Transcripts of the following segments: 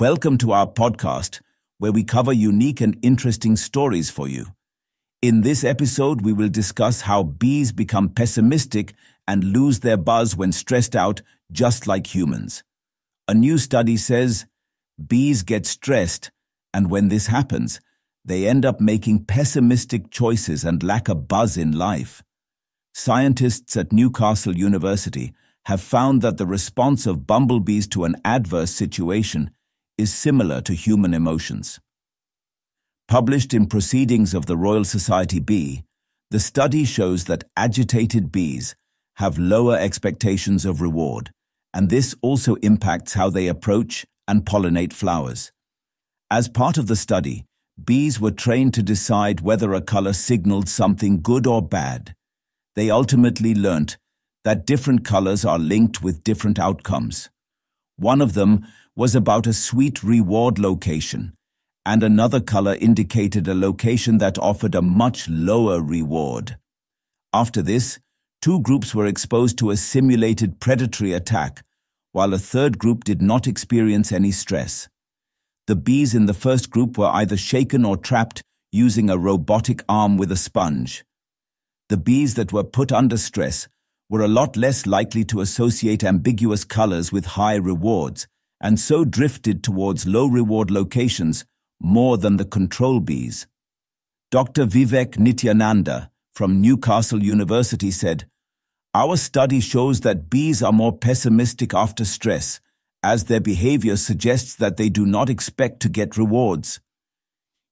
Welcome to our podcast, where we cover unique and interesting stories for you. In this episode, we will discuss how bees become pessimistic and lose their buzz when stressed out, just like humans. A new study says bees get stressed, and when this happens, they end up making pessimistic choices and lack a buzz in life. Scientists at Newcastle University have found that the response of bumblebees to an adverse situation is similar to human emotions. Published in Proceedings of the Royal Society B, the study shows that agitated bees have lower expectations of reward, and this also impacts how they approach and pollinate flowers. As part of the study, bees were trained to decide whether a color signaled something good or bad. They ultimately learnt that different colors are linked with different outcomes. One of them was about a sweet reward location, and another color indicated a location that offered a much lower reward. After this, two groups were exposed to a simulated predatory attack, while a third group did not experience any stress. The bees in the first group were either shaken or trapped using a robotic arm with a sponge. The bees that were put under stress were a lot less likely to associate ambiguous colors with high rewards, and so drifted towards low-reward locations more than the control bees. Dr. Vivek Nityananda from Newcastle University said, "Our study shows that bees are more pessimistic after stress, as their behavior suggests that they do not expect to get rewards."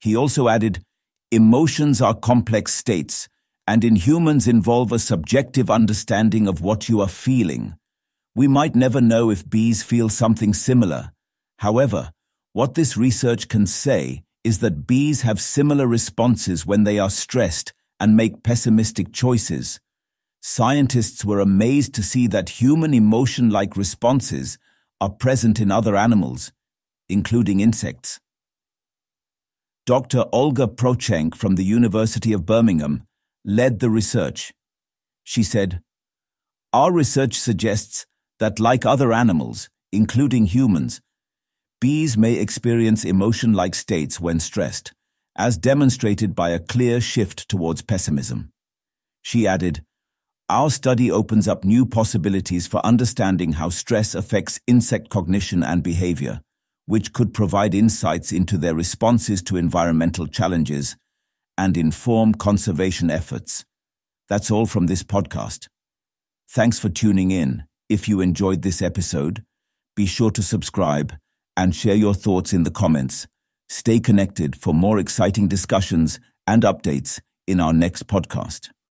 He also added, "Emotions are complex states, and in humans involve a subjective understanding of what you are feeling. We might never know if bees feel something similar. However, what this research can say is that bees have similar responses when they are stressed and make pessimistic choices." Scientists were amazed to see that human emotion-like responses are present in other animals, including insects. Dr. Olga Procenk from the University of Birmingham led the research. She said, "Our research suggests that like other animals, including humans, bees may experience emotion-like states when stressed, as demonstrated by a clear shift towards pessimism." She added, "Our study opens up new possibilities for understanding how stress affects insect cognition and behavior, which could provide insights into their responses to environmental challenges and inform conservation efforts." That's all from this podcast. Thanks for tuning in. If you enjoyed this episode, be sure to subscribe and share your thoughts in the comments. Stay connected for more exciting discussions and updates in our next podcast.